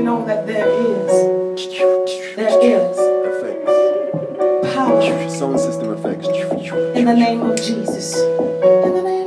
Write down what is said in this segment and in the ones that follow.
you know that there is power, solar system effects, in the name of Jesus. In the name of Jesus.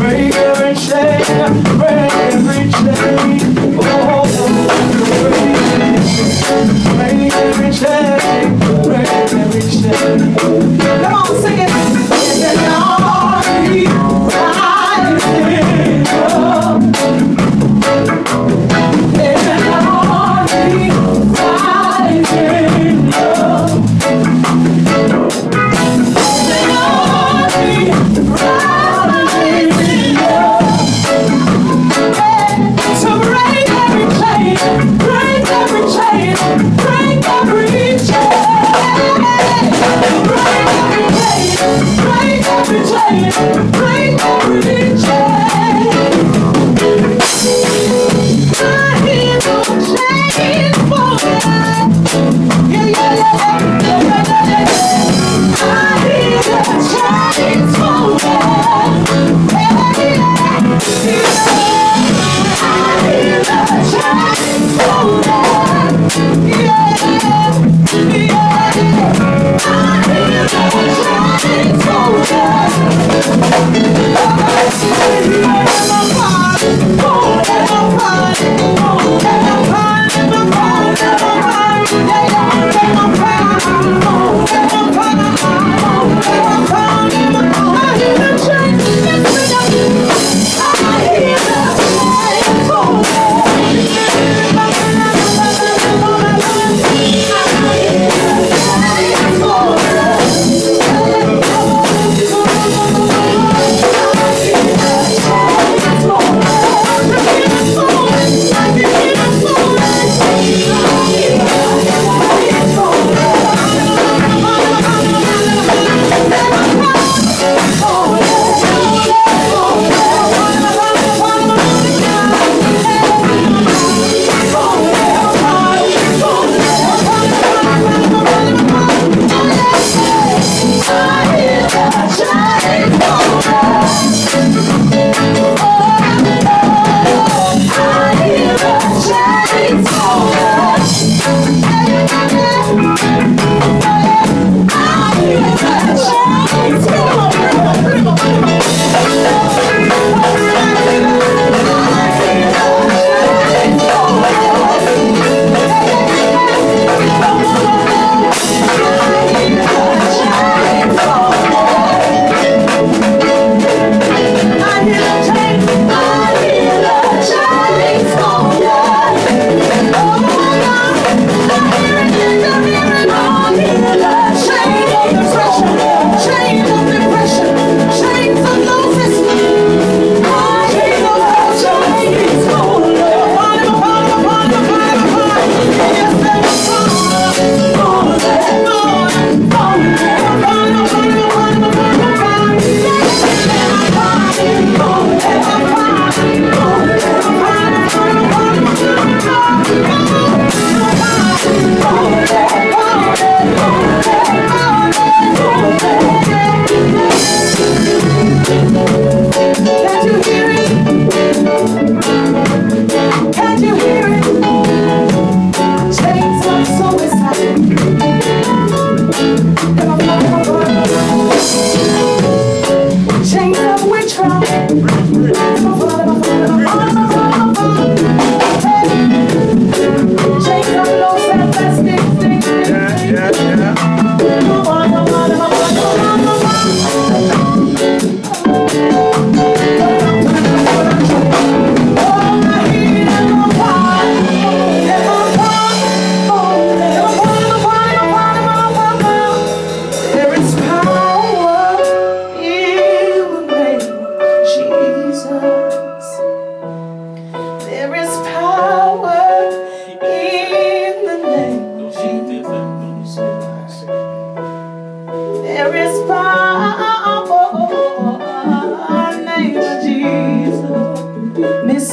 Break every chain.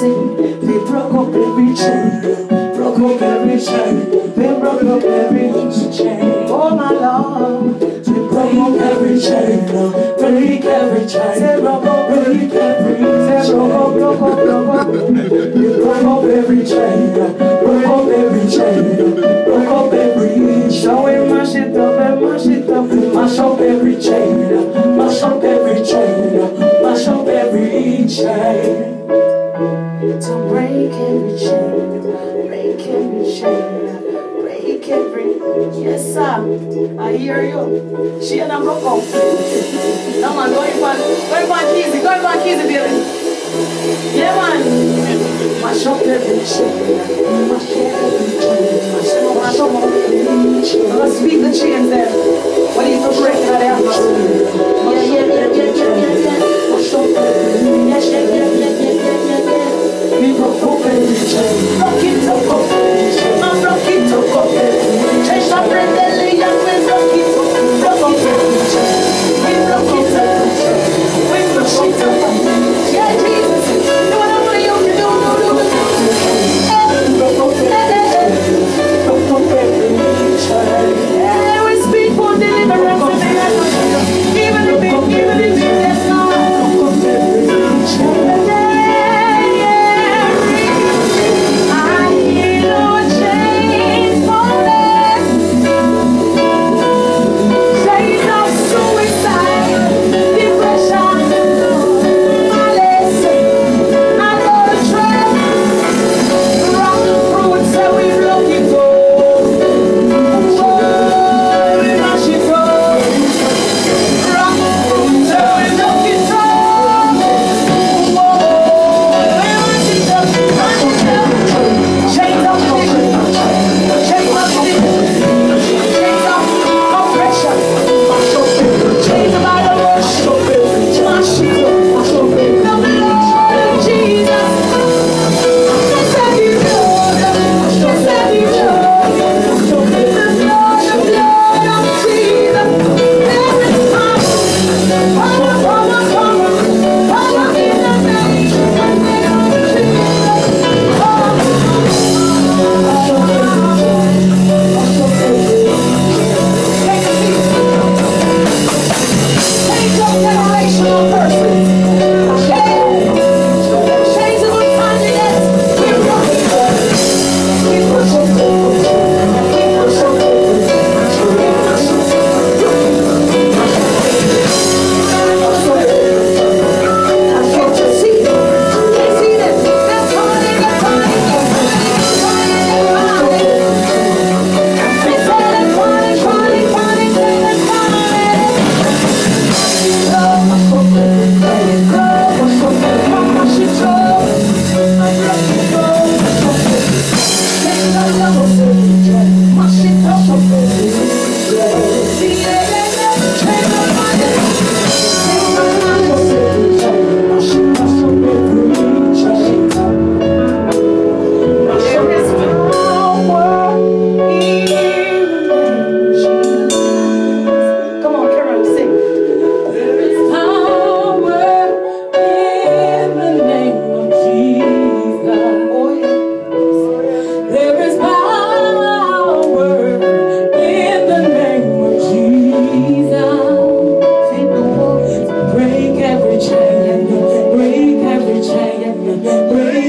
sing. They broke up every chain, broke up every chain. They broke up every chain. Oh my love, they broke up every chain. Break every chain. They broke up, break every chain. Broke up, broke up. They broke up every chain, broke up every chain, broke up every. So we mash it up and mash it up, mash up every chain, mash up every chain. Mash up every chain. To break every chain, break every chain, break every. Yes sir, I hear you. She and I broke up. No man, go back easy, baby. Yeah man. Mash up every chain, mash up every chain, mash up every chain. Now let's beat the chains there. What do you for breaking that out? Yeah, yeah, yeah, yeah, yeah, yeah, yeah. Break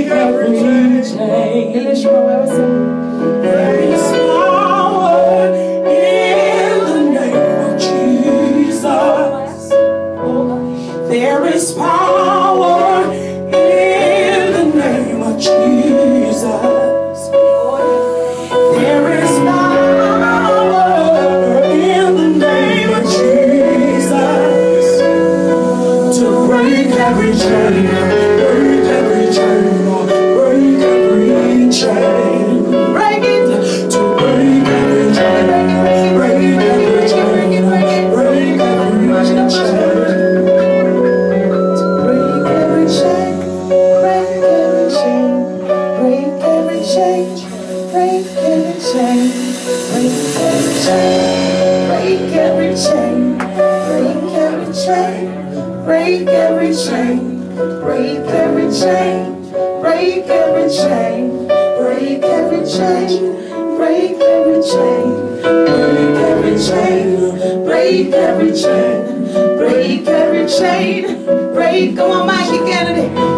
every chain, break every chain, break Break every chain, break every chain, break every chain, break every chain, break every chain, break every chain, break. Go on, Mikey Kennedy.